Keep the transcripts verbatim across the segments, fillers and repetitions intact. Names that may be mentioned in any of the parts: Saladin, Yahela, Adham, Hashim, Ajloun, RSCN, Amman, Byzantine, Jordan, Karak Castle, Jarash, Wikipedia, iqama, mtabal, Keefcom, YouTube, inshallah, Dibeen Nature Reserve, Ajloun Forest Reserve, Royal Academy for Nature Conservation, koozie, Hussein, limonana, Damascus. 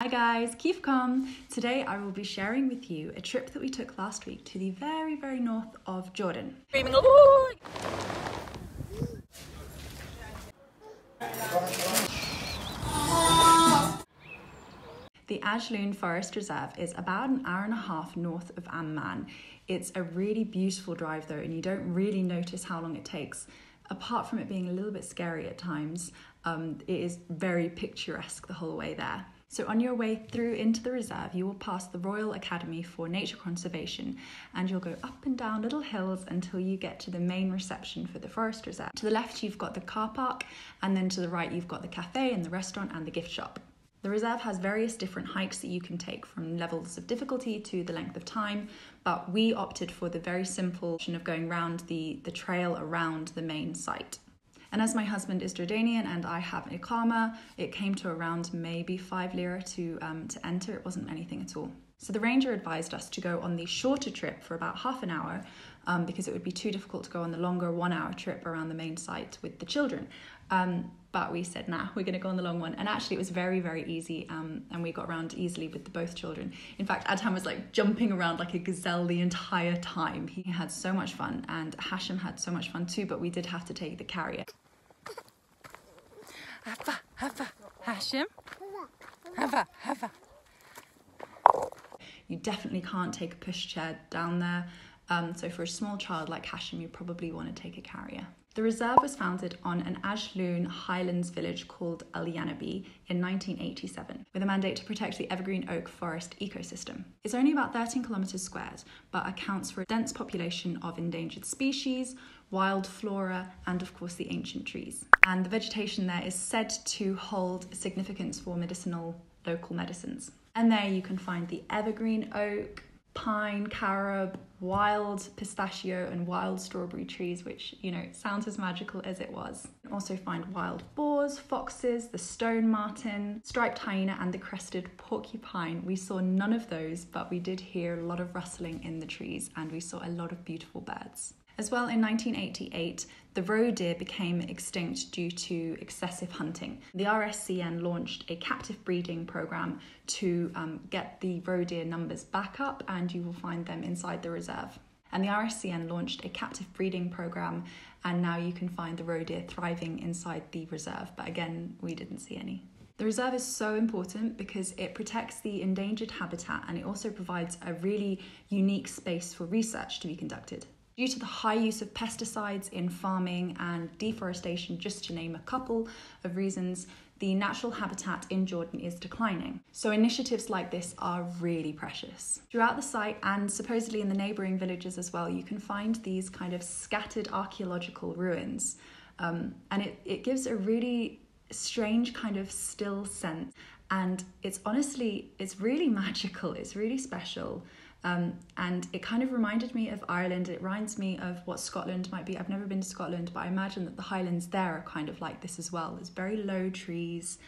Hi guys, Keefcom! Today I will be sharing with you a trip that we took last week to the very, very north of Jordan. The Ajloun Forest Reserve is about an hour and a half north of Amman. It's a really beautiful drive though, and you don't really notice how long it takes. Apart from it being a little bit scary at times, um, it is very picturesque the whole way there. So on your way through into the reserve, you will pass the Royal Academy for Nature Conservation, and you'll go up and down little hills until you get to the main reception for the forest reserve. To the left, you've got the car park, and then to the right, you've got the cafe and the restaurant and the gift shop. The reserve has various different hikes that you can take, from levels of difficulty to the length of time, but we opted for the very simple option of going round the, the trail around the main site. And as my husband is Jordanian and I have an iqama, it came to around maybe five lira to, um, to enter. It wasn't anything at all. So the ranger advised us to go on the shorter trip for about half an hour um, because it would be too difficult to go on the longer one hour trip around the main site with the children. Um, but we said, nah, we're gonna go on the long one. And actually it was very, very easy um, and we got around easily with the, both children. In fact, Adham was like jumping around like a gazelle the entire time. He had so much fun, and Hashim had so much fun too, but we did have to take the carrier. Hava, hava, Hashim, hava, hava. You definitely can't take a pushchair down there. Um, so for a small child like Hashim, you probably want to take a carrier. The reserve was founded on an Ajloun Highlands village called Al Yanabi in nineteen eighty-seven, with a mandate to protect the evergreen oak forest ecosystem. It's only about thirteen kilometres squared, but accounts for a dense population of endangered species, wild flora, and of course the ancient trees. And the vegetation there is said to hold significance for medicinal local medicines. And there you can find the evergreen oak, pine, carob, wild pistachio and wild strawberry trees, which, you know, sounds as magical as it was. You can also find wild boars, foxes, the stone martin, striped hyena and the crested porcupine. We saw none of those, but we did hear a lot of rustling in the trees and we saw a lot of beautiful birds. As well, in nineteen eighty-eight, the roe deer became extinct due to excessive hunting. The R S C N launched a captive breeding program to um, get the roe deer numbers back up, and you will find them inside the reserve. And the R S C N launched a captive breeding program, and now you can find the roe deer thriving inside the reserve, but again, we didn't see any. The reserve is so important because it protects the endangered habitat, and it also provides a really unique space for research to be conducted. Due to the high use of pesticides in farming and deforestation, just to name a couple of reasons, the natural habitat in Jordan is declining. So initiatives like this are really precious. Throughout the site, and supposedly in the neighbouring villages as well, you can find these kind of scattered archaeological ruins. Um, and it, it gives a really strange kind of still sense. And it's honestly, it's really magical, it's really special. Um, and it kind of reminded me of Ireland. It reminds me of what Scotland might be. I've never been to Scotland, but I imagine that the Highlands there are kind of like this as well. There's very low trees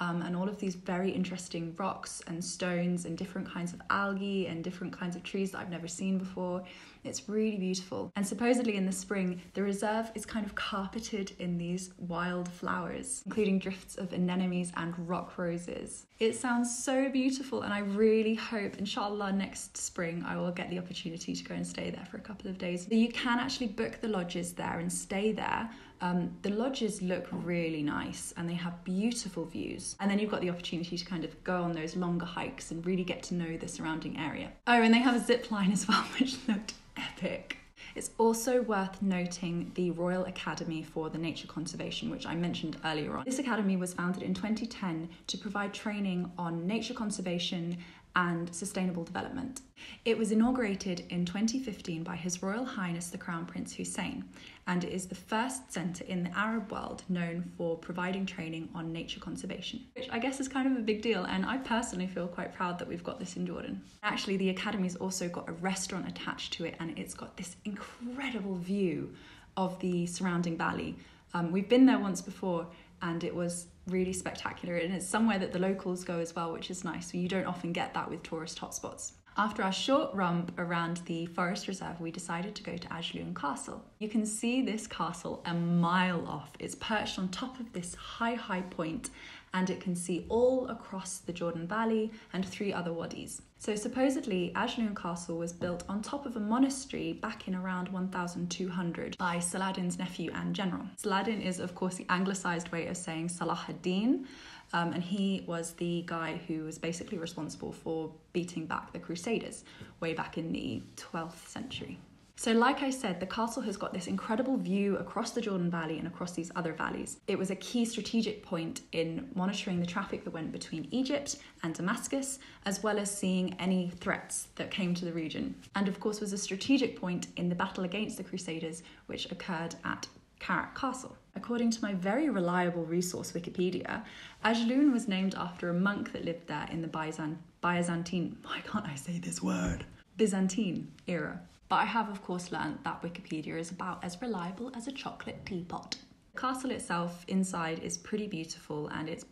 um, and all of these very interesting rocks and stones and different kinds of algae and different kinds of trees that I've never seen before. It's really beautiful. And supposedly in the spring, the reserve is kind of carpeted in these wild flowers, including drifts of anemones and rock roses. It sounds so beautiful, and I really hope, inshallah, next spring I will get the opportunity to go and stay there for a couple of days. You can actually book the lodges there and stay there. Um, the lodges look really nice and they have beautiful views. And then you've got the opportunity to kind of go on those longer hikes and really get to know the surrounding area. Oh, and they have a zip line as well, which looked epic. It's also worth noting the Royal Academy for the Nature Conservation, which I mentioned earlier on. This academy was founded in twenty ten to provide training on nature conservation and sustainable development. It was inaugurated in twenty fifteen by His Royal Highness the Crown Prince Hussein, and it is the first centre in the Arab world known for providing training on nature conservation, which I guess is kind of a big deal, and I personally feel quite proud that we've got this in Jordan. Actually, the academy's also got a restaurant attached to it, and it's got this incredible view of the surrounding valley. Um, we've been there once before and it was really spectacular, and it's somewhere that the locals go as well, which is nice. So you don't often get that with tourist hotspots. After our short romp around the forest reserve, we decided to go to Ajloun Castle. You can see this castle a mile off. It's perched on top of this high, high point, and it can see all across the Jordan Valley and three other wadis. So supposedly Ajloun Castle was built on top of a monastery back in around one thousand two hundred by Saladin's nephew and general. Saladin is of course the anglicised way of saying Salah ad-Din, um, and he was the guy who was basically responsible for beating back the Crusaders way back in the twelfth century. So like I said, the castle has got this incredible view across the Jordan Valley and across these other valleys. It was a key strategic point in monitoring the traffic that went between Egypt and Damascus, as well as seeing any threats that came to the region. And of course was a strategic point in the battle against the Crusaders, which occurred at Karak Castle. According to my very reliable resource Wikipedia, Ajloun was named after a monk that lived there in the Byzant Byzantine, why can't I say this word? Byzantine era. But I have of course learned that Wikipedia is about as reliable as a chocolate teapot. The castle itself inside is pretty beautiful and it's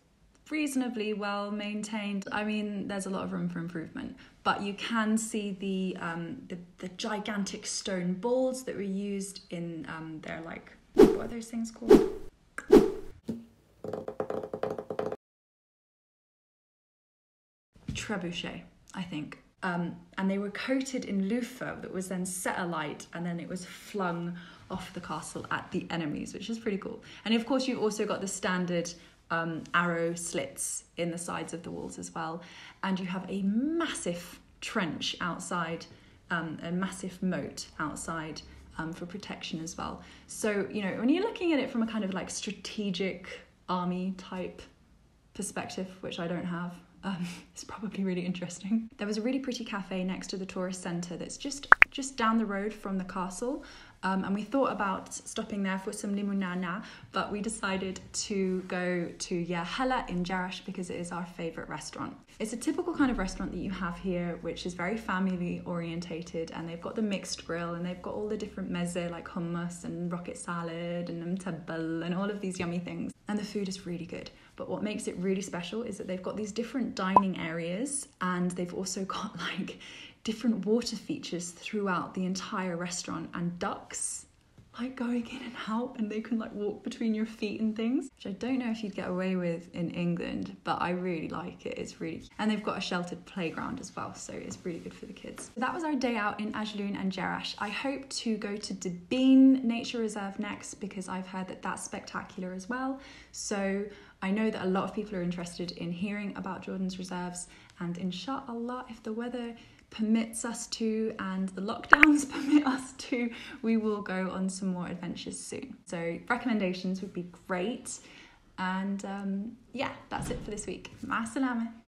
reasonably well maintained. I mean, there's a lot of room for improvement, but you can see the um, the, the gigantic stone balls that were used in um, their like, what are those things called? Trebuchet, I think. Um, and they were coated in loofah that was then set alight, and then it was flung off the castle at the enemies, which is pretty cool. And of course you've also got the standard um, arrow slits in the sides of the walls as well, and you have a massive trench outside, um, a massive moat outside um, for protection as well. So, you know, when you're looking at it from a kind of like strategic army type perspective, which I don't have, Um, it's probably really interesting. There was a really pretty cafe next to the tourist centre that's just just down the road from the castle, um, and we thought about stopping there for some limonana, but we decided to go to Yahela in Jarash because it is our favourite restaurant. It's a typical kind of restaurant that you have here, which is very family orientated, and they've got the mixed grill and they've got all the different meze like hummus and rocket salad and mtabal and all of these yummy things, and the food is really good. But what makes it really special is that they've got these different dining areas, and they've also got like different water features throughout the entire restaurant, and ducks like going in and out, and they can like walk between your feet and things, which I don't know if you'd get away with in England, but I really like it. It's really cute. And they've got a sheltered playground as well, so it's really good for the kids. So that was our day out in Ajloun and Jerash. I hope to go to Dibeen Nature Reserve next, because I've heard that that's spectacular as well. So I know that a lot of people are interested in hearing about Jordan's reserves, and inshallah, if the weather permits us to and the lockdowns permit us to, we will go on some more adventures soon. So recommendations would be great, and um yeah, that's it for this week. Ma salama.